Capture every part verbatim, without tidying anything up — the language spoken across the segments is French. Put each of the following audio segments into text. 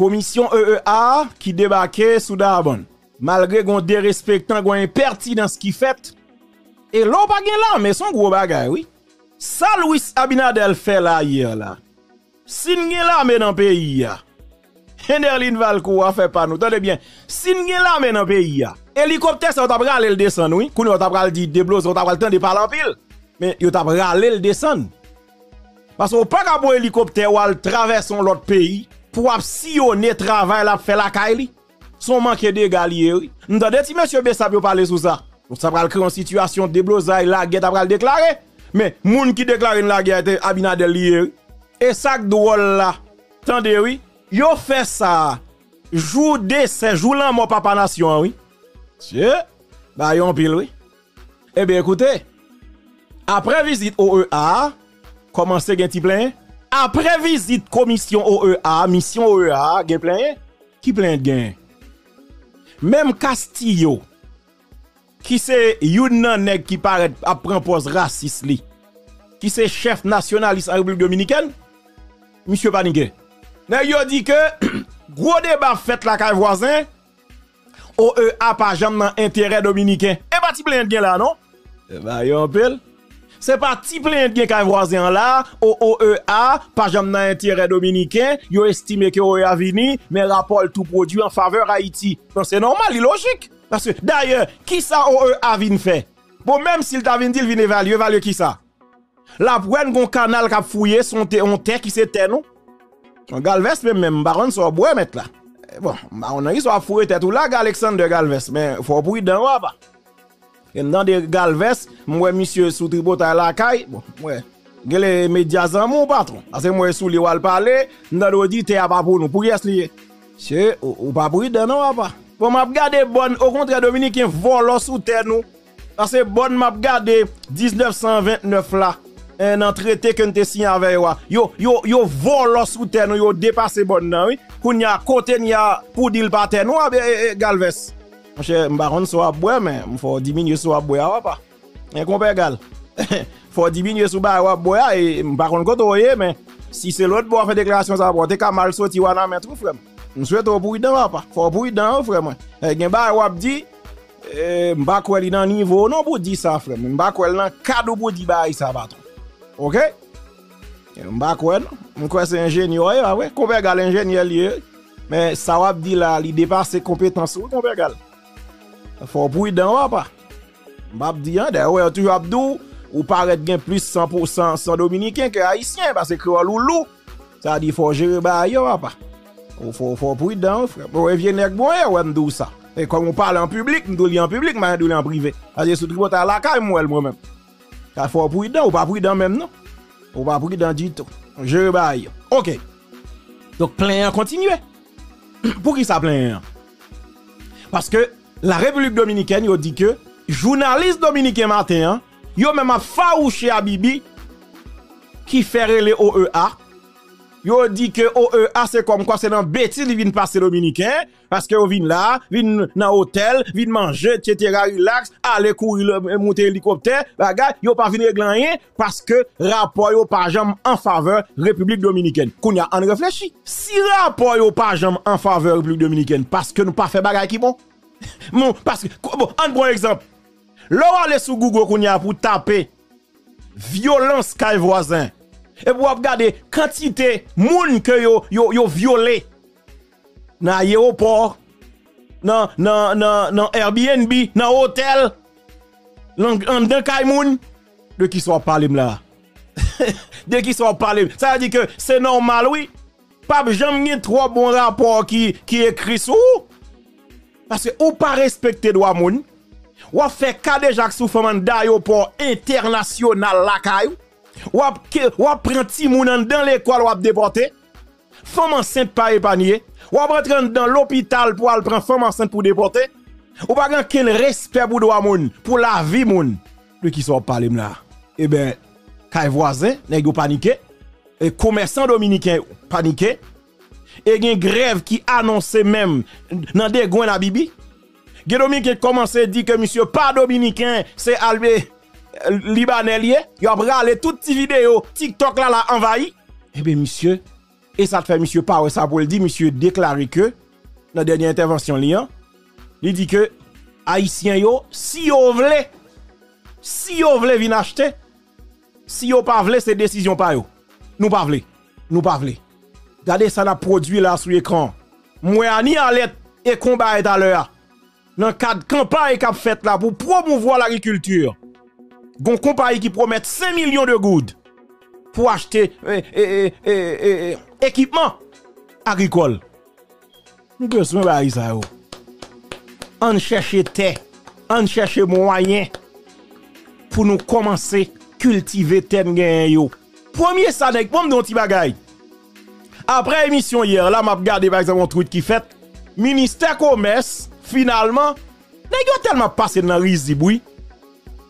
Commission O E A qui débarquait sous Darabon. Malgré qu'on dérespectant, qu'on impertinence qui fait. Et l'on pas là, mais son gros bagay, oui. Ça, Luis Abinader fait là hier là. Si nous là, mais dans le pays. Enderlin Valcourt a fait pas nous. Tendez bien. Si nous là, mais dans le pays. Hélicoptère, ça, on t'a râlé le descendre, oui. Quand on t'a râlé dit déblose, on t'a râlé le temps de parler en pile. Mais on t'a râlé le descendre. Parce qu'on pas qu'à hélicoptère ou à traverser l'autre pays. Pour sillonner travail la fait la caille son manque de galier oui nous t'entendez ti monsieur Bessapio parler sous ça ça va créer une situation de blosaille la guerre t'a va déclarer mais moun qui déclarer la guerre était Abinader lié et sac drôle là attendez oui yo fait ça jour de ces jours là mon papa nation oui monsieur bah yon pile oui eh bien écoutez après visite au E A commencez un petit plein. Après visite commission O E A, mission O E A, gen plein, qui plein de gain. Même Castillo, qui c'est Younan Neg qui paraît à prendre pose raciste, qui c'est chef nationaliste en République Dominicaine, monsieur Panique. Neg yo dit que, gros débat fait la caille voisin, O E A pas jamais intérêt dominicain. Eh bah, ti plein de gain là, non? Eh bah, yon pile. C'est pas ti plein de gain voisin là, O E A, pas jamais dans intérêt dominicain, yo estime que O E A vini, mais rapport tout produit en faveur Haïti. Donc c'est normal, c'est logique. Parce que d'ailleurs, qui ça O E A vini fait? Bon, même s'il t'a vini, il vini évaluer, évaluer qui ça? La prenne gon canal qui a fouillé, son terre ter qui s'était non? Galvez, même, même, baron, so boue mettre là. Bon, on a eu so fouillé tête ou là, Alexandre Galvez, mais faut bruit d'un wa pas. Et dans des Galvez, moi, monsieur Soutribot à la caille, bon, moi, les médias en mon patron. Parce que moi, sous les wal parler, dans l'audit, à pas pour nous, pour y être lié. C'est, ou pas pour y être, non, pas. Pour m'a garder bonne, au contraire, Dominique, un volant sous terre, nous. Parce que bonne m'a garder mille neuf cent vingt-neuf là, un traité que nous avons signé avec eux. Yo, yo, yo, volant sous terre, nous, yo, dépassé bonne, oui. Qu'on y a côté, n'y a pour dire le pater, nous, Galvez. Mon cher, m'baron so a boire, mais faut diminuer so a boire pas. Un compère gal. Faut diminuer so ba boire et m'baron kotoye, mais si c'est l'autre boire fait déclaration ça bon, t'es ka mal sorti wana mais tout frère. On souhaite au bruit dans pas. Faut bruit dans frère moi. Gen ba wap di euh m'ba ko li nan niveau non pour dire ça frère. M'ba ko nan cadeau pour dire ba ça patron. OK? M'ba ko non, m'ko c'est ingénieur ah ouais, compère gal ingénieur lié. Mais ça wap di là, il dépasse ses compétences compère gal. Faut bruit d'en pas. M'bap di an d'ailleurs toujours abdou ou paraît gain plus cent pour cent sans dominicain que haïtien parce que loulou ça dit faut gérer ba yo pas. Faut faut bruit d'en frère. Bon vient nèg bon ouais m'dou ça. Et comme on parle en public, m'dou li en public, m'a dou li en privé. Parce sous tribot à la caille moi moi même. Ça faut bruit d'en ou pas bruit d'en même non. Ou pas bruit d'en du tout. Gérer ba yo. OK. Donc plein continuer. Pour qui ça plein? Parce que la République Dominicaine, yo dit que journaliste dominicain Martin, yo même a faouché à Bibi qui ferait les O E A. Yo dit que O E A c'est comme quoi c'est dans bêtise ils viennent passer dominicain parce que yo viennent là, viennent dans hôtel, viennent manger, et cetera relax, aller courir monter hélicoptère, bagay, yo pas venir régler rien parce que rapport yo pas jamais en faveur République Dominicaine. Kounya on réfléchit. Si rapport yo pas jamais en faveur République Dominicaine parce que nous pas fait bagay qui bon. Bon, parce que, bon, un bon exemple. L'on allez sur Google qu'on y a pour taper violence kay voisin. Et pour regarder quantité moun que yo yo yo violé dans aéroport, dans dans dans Airbnb, dans hôtel, en dans kay moun de qui soit parlé là. De qui soit parlé. Ça veut dire que c'est normal oui. Pas jamais trois bons rapports qui qui écrit sous. Parce que ou pas respecter droit moun, ou fait cas de Jacques Soufman d'aéroport international la caille, ou prend ti moun dans l'école ou déporter, femme enceinte pas épargné, ou rentre dans l'hôpital pour al prendre femme enceinte pour déporter, ou pas grand quel respect pour droit moun, pour la vie moun, de qui sont parlé là. Eh ben, caille voisin, nèg yo paniqué, et commerçant dominicain paniqué. Et il y a une grève qui annonçait même dans des gouins à Bibi. Dominique a commencé à dire que monsieur pas dominicain, c'est Albe Libanelier. Il a bralé toutes les vidéos TikTok là, là envahi. Eh bien, monsieur, Et ça fait monsieur Paré, ça pour le dire, monsieur déclaré que, dans la dernière intervention, il dit que Haïtiens, yo, si vous voulez, si vous voulez venir acheter, si vous ne voulez, c'est décision pas yo. Nous ne voulons pas. Nous ne voulons pas. Regardez ça, on a produit là sur l'écran. Moi, ni en l'aide et combat est à l'heure. Dans le cadre de campagne qui a fait là pour promouvoir l'agriculture, une compagnie qui promet cinq millions de gouttes pour acheter eh, eh, eh, eh, eh, équipement agricole. On cherche terre, on cherche moyen pour nous commencer à cultiver terre. Premier ça, nèg bon don ti bagay. Après émission hier, là m'a regardé par exemple un tweet qui fait ministère commerce finalement nèg yo tellement passé dans rizibwi.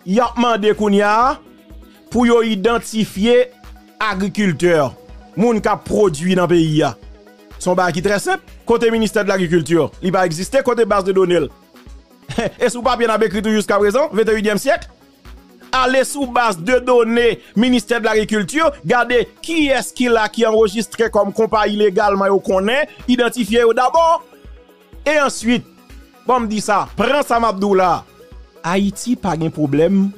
Y a mandé kounya pour yo identifier agriculteur, moun ka produit dans pays a. Son bagay qui très simple, côté ministère de l'agriculture, il va exister côté base de données. Et sous papier n'a écrit tout jusqu'à présent, vingt et unième siècle. Allez sous base de données ministère de l'agriculture, regardez qui est-ce qu'il a qui enregistré comme compagnie illégale, mais vous connaissez, identifiez d'abord. Et ensuite, bon me dit ça, prends ça Mabdoula. Haïti pas de problème,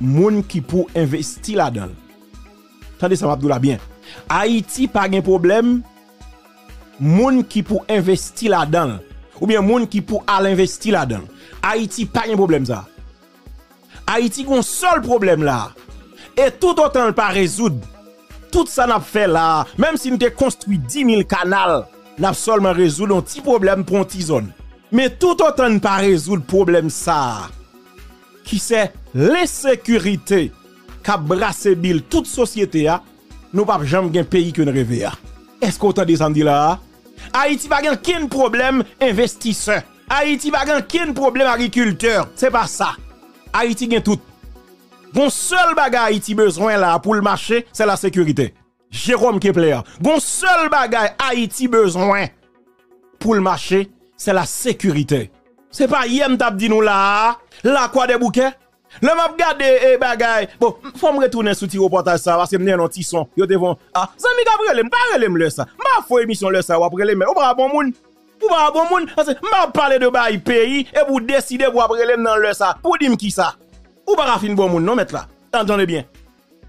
moun qui pour investir là-dedans. Attendez ça Mabdoula bien. Haïti pas de problème, moun qui pour investir là-dedans. Ou bien moun qui pour aller investir là-dedans. Haïti pas de problème ça. Haïti a un seul problème là. Et tout autant ne pas résoudre. Tout ça n'a fait là. Même si nous avons construit dix mille canaux, nous avons seulement résolu un petit problème pour une petite zone. Mais tout autant ne pas résoudre le problème ça. Qui c'est l'insécurité qui a brassé Bill toute société. Nous n'avons jamais un pays que nous rêvons. Est-ce qu'on dit là? Haïti n'a aucun problème investisseur. Haïti n'a aucun problème agriculteur. C'est pas ça. Haïti gen tout. Gon seul bagay Haïti besoin là pour le marché, c'est la sécurité. Jérôme Kepler. Gon seul bagay Haïti besoin pour le marché, c'est la sécurité. C'est pas yem tap di nou là, la Kwadèbouke. Le m'a gade e bagay. Bon, faut me retourner sur ti reportage ça parce que m'en un petit son. Yo devant ah, Xami Gabriel, m'pa relem le ça. M'a fo émission le ça ou après le mais ou pas bon moun. Pour pas bon monde, m'a parlé de bail pays et pour décider pour après les dans le ça. Pour dire qui ça. Ou pas fin bon monde non mettre là. Entendez bien.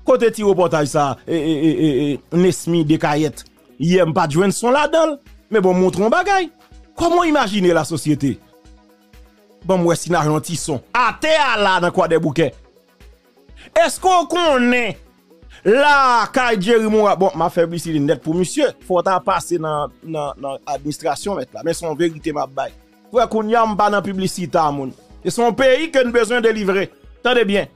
Côté ti reportage ça et et et Nismi de Kayette. Il aime pas joindre son là-dedans. Mais bon montrons bagay. Comment imaginer la société? Bon moi si n'a gentil son. A terre là dans Kwadèbouke. Est-ce qu'on connaît la Kay Jerry Moura, bon, ma fait ici net pour monsieur, faut ta passer dans l'administration, mais là, mais son vérité m'a bail. Vous qu'on y a pas dans publicité à moun. Et son pays que nous besoin de livrer. Tendez bien.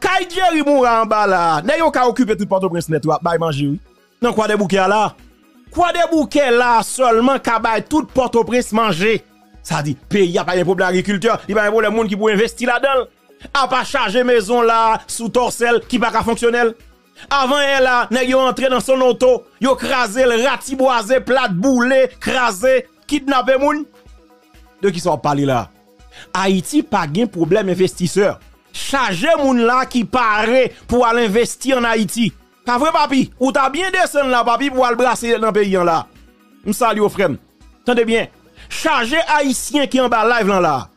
Kay Jerry Moura en bas là, n'a yon ka occuper tout Port-au-Prince net, bail manger oui. Non, Kwadèbouke là. Kwadèbouke là seulement ka bail tout Port-au-Prince manger. Ça dit, pays a pas de problème agriculteur, il y a pas de problème monde qui pour investir là-dedans. A pas charger maison là sous torsel qui pas fonctionnel. Avant elle là, nèg yo entré dans son auto, yo crasé le ratiboisé, plate boulé, crasé, kidnappé moun. De qui sont parlé là? Haïti pas gain problème investisseur. Charger moun là qui paraît pour aller investir en Haïti. Pas vrai papi? Ou t'as bien descendre là papi pour aller brasser dans pays là. M salue au frère. Tendez bien. Charger haïtien qui en bas live là là.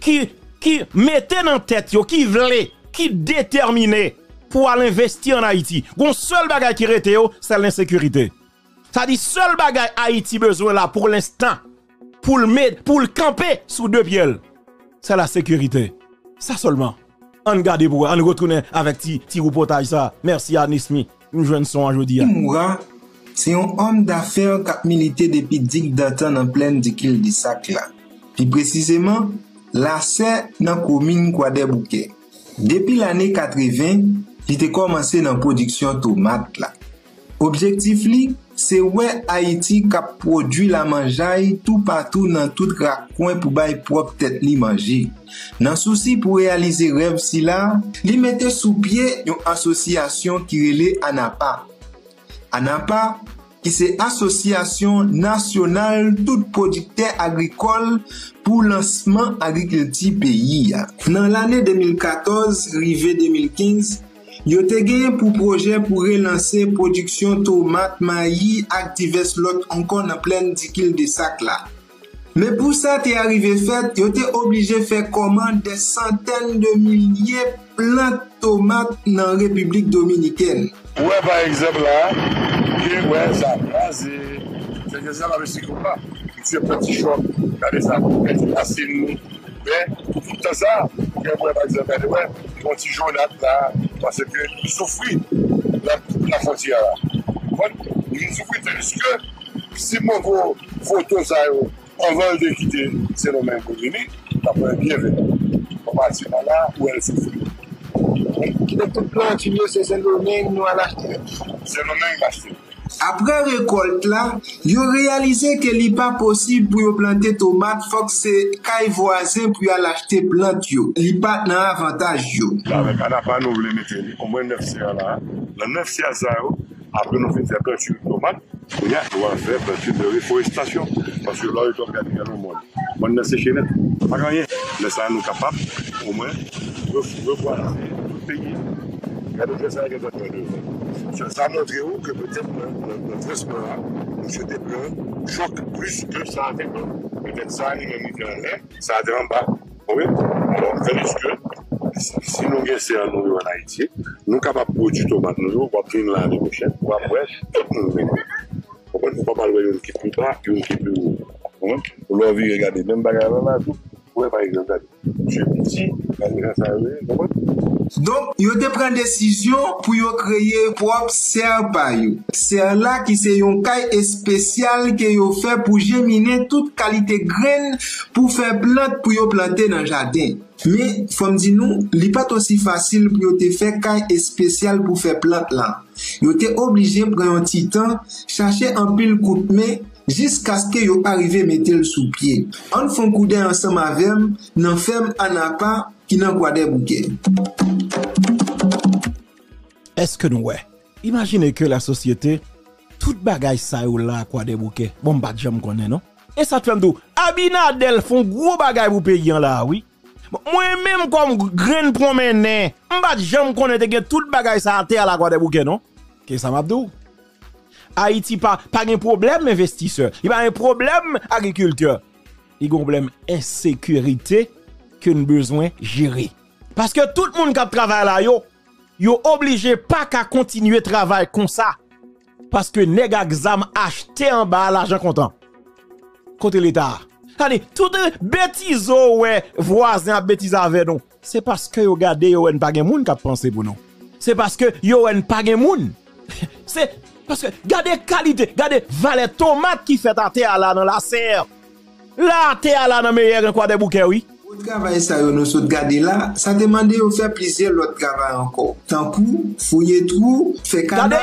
Qui qui mettez en tête yo, qui voulait, qui déterminé pour aller investir en Haïti. Gon seul bagay qui rete yo, c'est l'insécurité. Ça dit seul bagay Haïti besoin là pour l'instant, pour le mettre, pour le camper sous deux pieds. C'est la sécurité. Ça seulement. On garde pour on retourne avec ti ti reportage ça. Merci à Nismi. Nous joignons son aujourd'hui. Moura, c'est un homme d'affaires qui a milité depuis Dick Dutton en pleine de Kil de Sac là. Puis précisément la c'est dans la commune Kwadèbouke. Depuis l'année quatre-vingt, il a commencé dans la production de tomates. Objectif, c'est ouais Haïti qui a produit la mangeaille tout partout dans tout raccoin pour bailler propre tête li manger. Dans souci pour réaliser rêve si là, il mettait sous pied une association qui relève ANAPA. ANAPA, qui c'est Association nationale tout producteur agricole pour lancement agriculture pays. Dans l'année deux mille quatorze, rivé deux mille quinze, Yo te gen pour projet pour relancer production tomate, maïs, ak divers lot encore en pleine dikil de sac là. Mais pour ça t'es arrivé fait, yo te obligé faire commande des centaines de milliers plantes tomates dans la République Dominicaine. Ouais, par exemple là, ouais, ça passe, c'est que ça va me s'écouper. C'est petit choc, regardez ça, c'est assez nous. Mais tout le temps ça, il y a par exemple, ouais, mon petit journal là, parce que nous souffrons la frontière là. Nous souffrons parce que si mon gros photo ça, on va le quitter, c'est le même continent, d'après bienvenue. On va partir là où elle souffre. Et tout plan qui vient, c'est le domaine nous à l'acheter. C'est le domaine acheté. Après récolte là, yo réalisé que n'est pas possible pour planter tomate, faut que c'est caille voisin pour aller acheter plante yo. Li pas dans avantage yo. Avec ANAPA nous voulons mettre au moins neuf C A là. Dans neuf C A ça après nous faisons planter tomate, on a doit faire planter de reforestation parce que là il doit gagner le monde. On ne sait jamais. Pas gagner, mais ça nous capable au moins de revoir le pays. Ça montre que peut-être notre espoir, je déplore, choque plus que ça. Peut-être ça a été en l'air, ça a été en bas. Oui, alors, tandis que si nous gagnons en Haïti, nous sommes capables de produire des tomates, nous allons prendre l'année prochaine pour après tout le monde. On ne peut pas parler d'une qui est plus bas, d'une qui est plus haut. On l'a vu regarder, même bagarre là, tout. Oui, par exemple, je suis petit, ça a été en bas. Donc, yo te prend décision pour yo créer propre serpa yo. C'est là qui c'est un caille spécial que yo fait pour géminer toute qualité graine pour faire plante pour yo planter dans jardin. Mais faut me dire nous, li pas aussi facile pour yo te faire caille spécial pour faire plante là. Yo te obligé prendre un petit temps, chercher un pile coupe main jusqu'à ce que yo arrive mettre le sous pied. On font coup d'œil ensemble avec nan ferme ANAPA qui nan Kwadèbouke. Est-ce que nous, ouais? Imaginez que la société, toute bagaille ça ou là, quoi des bouquets. Bon, bah, j'aime qu'on est, non? Et ça te fait me dire, Abinader font gros bagaille pour payer là, oui? Bon, moi-même, comme graine promenée, bah, j'aime qu'on est, que toute bagaille ça à terre là, quoi des bouquets, non? Qu'est-ce que ça m'a dit? Haïti, pas pa un problème investisseur. Il a un problème agriculteur. Il y a un problème insécurité que nous besoin gérer. Parce que tout le monde qui travaille là, yo, yo obligé pas qu'à continuer travail comme ça parce que nèg exam acheté en bas l'argent content côté l'état. Allez, tout bêtise ouais voisin bêtise avec nous. C'est parce que yo gardé yo en pas gen moun k'ap penser pour nous. C'est parce que yo en pas gen moun. C'est parce que gardez qualité, gardez valet tomate qui fait à terre là dans la serre. La terre là dans meilleur quoi des bouquets oui. Le travail ça nous sommes gardés là, ça demande de faire plaisir l'autre travail encore. Tant coup, fouiller trou, faire canal,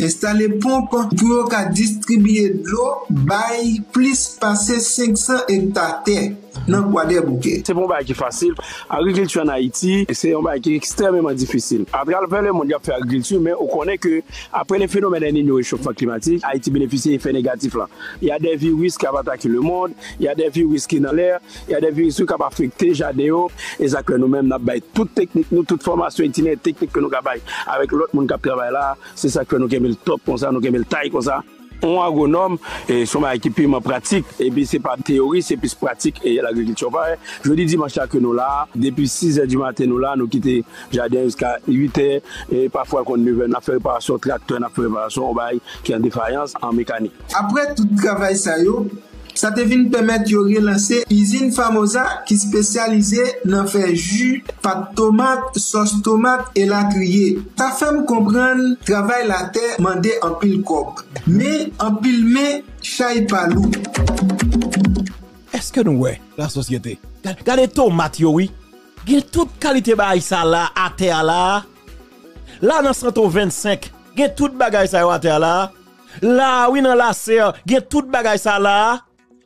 installer pompe pour distribuer de l'eau, bail plus passer cinq cents hectares terre dans Kwadèbouke. C'est bon bail qui facile. Agriculture en Haïti, c'est un bail qui est extrêmement difficile. À travers le monde, il y a fait agriculture, mais on connaît que après les phénomènes de l'Union réchauffement climatique, Haïti bénéficie d'effets négatifs là. Il y a des virus qui attaquent le monde, il y a des virus qui sont dans l'air. Il y a des virus qui ont affecté Jadeo et ça que nous-mêmes nous avons toute technique, nous, toute formation itinéraire technique que nous avons avec l'autre monde qui travaille là, c'est ça que nous avons le top comme ça, nous avons le taille comme ça. On agronome et son équipe en pratique et puis c'est pas théorie, c'est plus pratique et l'agriculture va. Je dis dimanche que nous là, depuis six heures du matin nous là, nous quittons jardin jusqu'à huit heures et parfois quand nous venons faire réparation tracteur, on fait réparation au bail qui est en défaillance en mécanique. Après tout travail ça yo, ça te vient permettre de relancer Usine Famosa qui spécialisée dans faire jus, pâte tomate, sauce tomate et la criée. Ta femme comprend, travail la terre, mandé en pile coq. Mais en pile mais, chaille pas loup. Est-ce que nous, ouais, la société? Regardez tomate, oui. Il y a toute qualité de ça là, à terre là. Là, dans cent vingt-cinq, il y a toute bagaille ça à terre là. Là, oui, dans la serre, il y a toute bagaille ça là.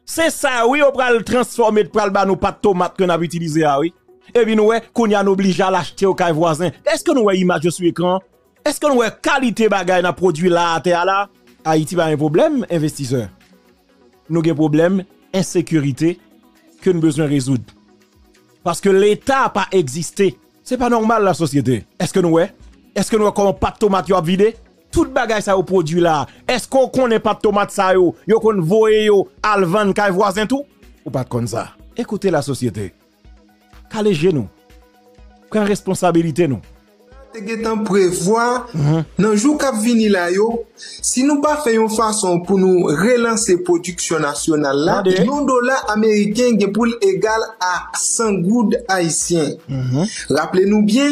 C'est ça, oui, on va le transformer, on va le banou pas de tomate que nous avons utilisé, oui. Et puis nous, qu'on y a obligé à l'acheter au cas voisin. Est-ce que nous avons image sur l'écran? Est-ce que nous avons qualité bagaille dans produit là, à terre là? Haïti va un problème, investisseur. Nous avons un problème, insécurité, que nous besoin résoudre. Parce que l'État n'a pas existé. C'est pas normal la société. Est-ce que nous, est-ce que nous, comment pas de tomate a vidé? Tout bagage ça au produit là. Est-ce qu'on connaît pas de tomate ça yo? Yo qu'on voit yo al vendre kay voisin tout? Ou pas de comme ça? Écoutez la société. Calégez nous. Prends responsabilité nous. Nous prévoir dans le jour qui vient là, si nous pas faisons façon pour nous relancer production nationale là, le dollar américain est pour égal à cent goudes haïtiens. Rappelez-nous bien,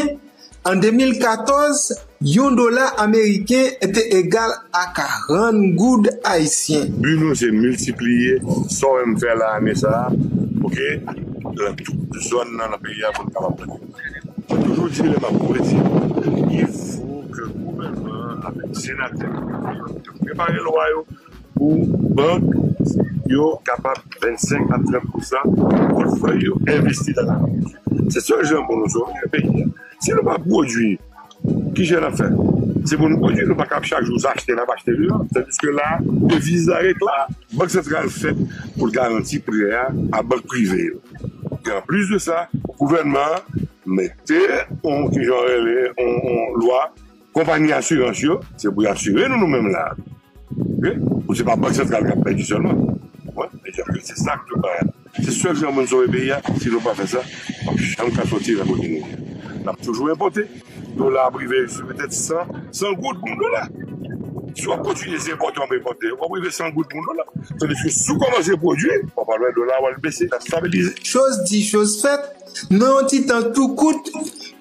en deux mille quatorze, le dollar américain était égal à quarante goudes haïtiens. But nous j'ai multiplié sans même faire la année ça, OK, la zone dans le pays pour capable. J'ai toujours dit le même il faut que le gouvernement, avec le sénateur, prépare le loi pour banque capable de vingt-cinq à trente pour cent pour le foyer investi dans l'agriculture. C'est ce que j'aime pour nous, un pays. Si nous ne pas produire, qui j'ai l'affaire? C'est pour nous produire, nous ne pas chaque jour acheter, nous acheter l'eau. C'est-à-dire que là, le vise d'arrêt là, la banque centrale fait pour garantir le prêt à la banque privée. Et en plus de ça, le gouvernement mettez on qui j'aurais on loi compagnie assurance c'est pour assurer nous nous-mêmes là. Ou c'est pas banque centrale qui a payé seulement. Ouais, c'est ça que je. C'est sûr que nous sommes pays si nous pas fait ça, on va sortir la continue. On a toujours importé dollar privé peut-être cent gouttes pour dollar. Si on continue les importer, on va importer, on va priver cent gouttes pour dollar. Tandis que si on commence à produire, on va le dollar va baisser, va stabiliser. Chose dit, chose faite. Non, dit en tout coûte,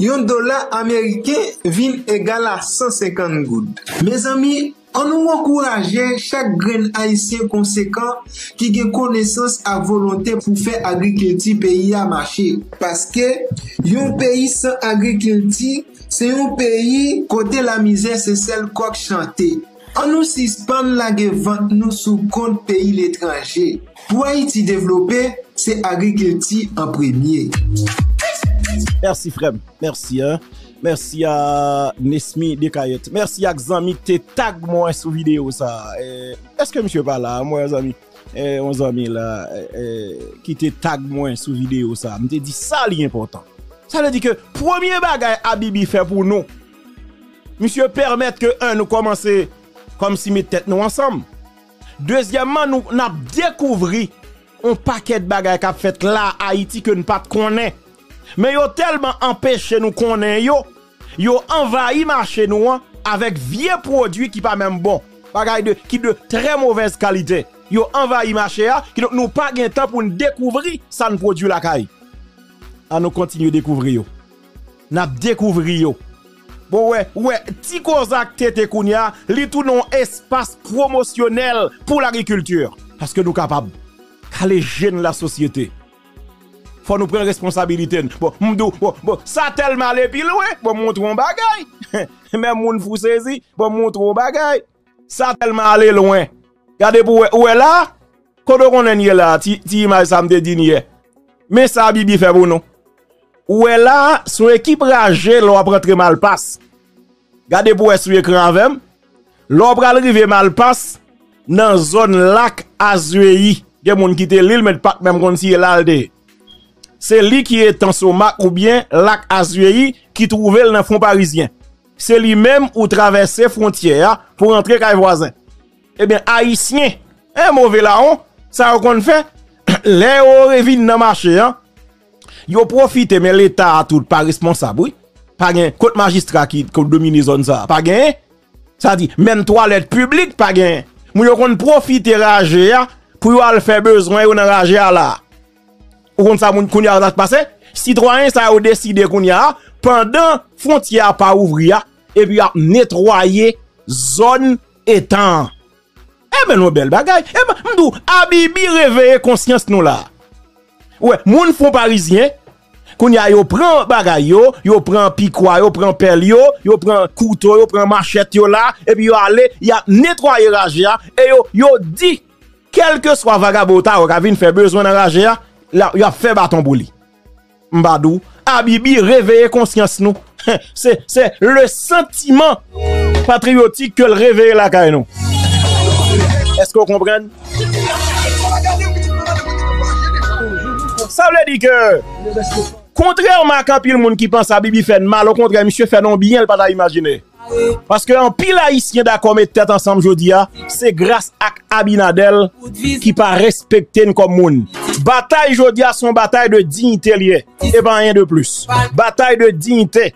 un dollar américain vient égal à cent cinquante gouttes. Mes amis, on nous encourage chaque grain haïtien conséquent qui gagne connaissance à volonté pour faire agriculture pays à marché. Parce que un pays sans agriculture, c'est un pays côté la misère, c'est celle qu'on chante. On nous suspend la vente nous sous compte pays l'étranger. Pour Haïti développer, c'est agriculture en premier. Merci frère, merci hein. Merci à Nismi de Kayette. Merci à Xami te tag moi sous vidéo ça. Eh, est-ce que monsieur pas là moi Xami? Eh on Xami là eh, qui te tag moi sous vidéo ça. Me dit ça l'important. Ça veut dire que premier bagage Habibi fait pour nous. Monsieur permettre que un nous commencer comme si mes têtes nous ensemble. Deuxièmement, nous avons découvert un paquet de bagages qui a fait là, Haïti, que nous pas connaissons. Mais ils ont tellement empêché nous connaître, ils ont envahi le marché avec vieux produits qui ne sont pas même bons, qui sont de très mauvaise qualité. Ils ont envahi le marché, qui n'ont pas de temps pour nous découvrir ça nous produit la caille. À nous continuer à découvrir. Nous avons découvert. Bon ouais, ouais, ti kozak tete kounya, li tout non espace promotionnel pour l'agriculture. Parce que nous capables. Kale jeune la société. Faut nous prendre responsabilité. Bon, m'dou, bon, bon, ça tellement allé pile ouais, bon montre un bagay. Même moun fou saisi, bon montre un bagay. Ça tellement allé loin. Regardez pour ouais là, kodo konnen yé là, ti ti image ça m'te dinier. Mais ça bibi fait pour nous. Ouais là, son équipe rage, l'on va rentrer mal passe. Gardez pour sur l'écran avec moi. L'on va arriver mal passe dans zone lac Azuéi. Il y a des gens qui quittent l'île, mais pas même quand ils sont là. C'est lui qui est en Soma ou bien lac Azuéi qui trouve dans le fond parisien. C'est lui-même qui traverse les frontières pour entrer chez les voisins. Eh bien, haïtien, un mauvais laon, ça qu'on fait, les hauts reviennent dans le marché. Hein? Yo profite, mais l'État a tout pas responsable, oui. Pas gain, côté magistrat qui domine zone ça, pas gain. Ça dit, même toilette publique, pas gain. Mou yo kon profite rage pour yo al faire besoin yo nan rage là. Ou kon sa moun koun ya passé, citoyen ça yo décider koun ya pendant frontière pas ouvrir et puis a nettoyer zone étang. Eh ben nos belle bagaille. Eh ben m'dou Habibi réveiller conscience nous là. Ouais, moun font parisien, qu'on y a yo prend bagay yo, yo prend piquois, yo prend pelle yo, yo prend couteau, yo prend machette yo là, et puis yo allez, y a nettoyer rage ya, et yo yo dit quel que soit vagabota ou ka vinn fait besoin dans rage ya, là y a fait bâton pour li. Mbadou, Habibi réveiller conscience nous. c'est c'est le sentiment patriotique que le réveiller la caille nous. Est-ce que vous comprenez? Ça veut dire que Contrairement à quand pile monde qui pense à Bibi fait mal, au contraire, monsieur fait non bien, elle pas imaginer. Parce que en pile haïtien d'accord mettre tête ensemble jodi a, c'est grâce à Abinader qui pas respecté comme monde. Bataille jodi a son bataille de dignité liée et pas rien de plus. Bataille de dignité.